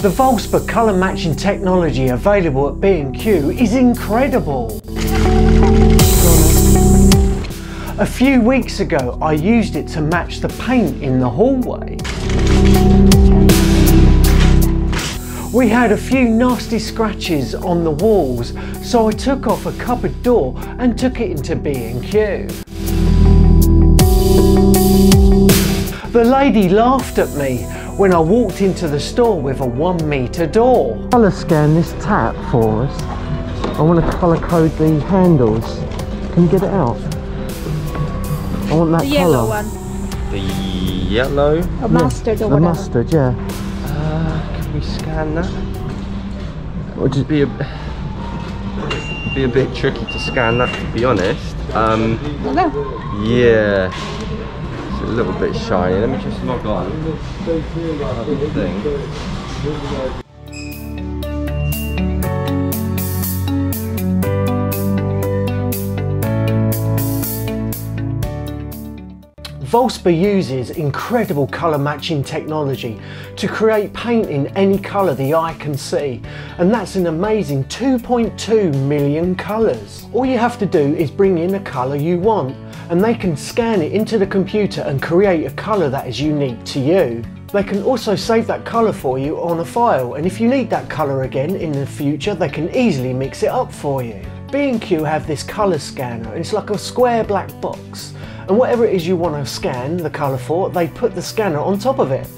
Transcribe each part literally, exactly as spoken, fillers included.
The Valspar colour matching technology available at B and Q is incredible. A few weeks ago, I used it to match the paint in the hallway. We had a few nasty scratches on the walls, so I took off a cupboard door and took it into B and Q. The lady laughed at me when I walked into the store with a one metre door. Colour scan this tap for us. I want to colour code the handles. Can you get it out? I want that colour. The yellow one. The yellow? A mustard or whatever. The mustard, yeah. Uh, can we scan that? Or just be a... be a bit tricky to scan that, to be honest. Um, yeah, it's a little bit shiny. Let me just log on. Thing. Valspar uses incredible colour matching technology to create paint in any colour the eye can see, and that's an amazing two point two million colours. All you have to do is bring in a colour you want, and they can scan it into the computer and create a colour that is unique to you. They can also save that colour for you on a file, and if you need that colour again in the future, they can easily mix it up for you. B and Q have this colour scanner. It's like a square black box, and whatever it is you want to scan the colour for, they put the scanner on top of it.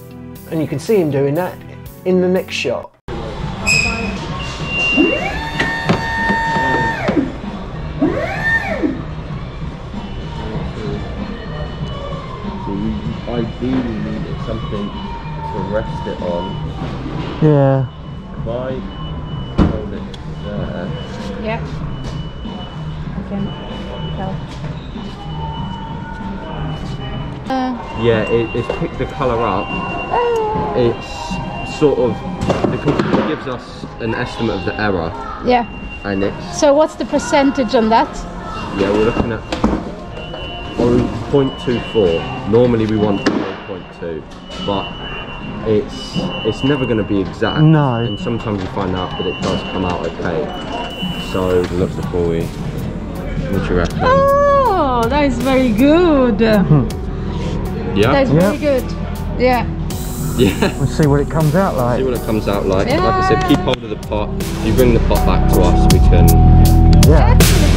And you can see him doing that in the next shot. So we ideally needed something to rest it on. Yeah. If I hold it there. Yep. I can tell. Yeah, it, it's picked the colour up. Uh, it's sort of, the computer gives us an estimate of the error. Yeah. And it's... So what's the percentage on that? Yeah, we're looking at zero point two four. Normally we want zero point two, but it's it's never going to be exact. No. And sometimes you find out that it does come out okay. So look before we, what do you reckon? Oh, that is very good. Hmm. Yeah. That's really good. Yeah. Yeah. We'll see what it comes out like. See what it comes out like. Yeah. Like I said, keep hold of the pot. If you bring the pot back to us, we can... Yeah.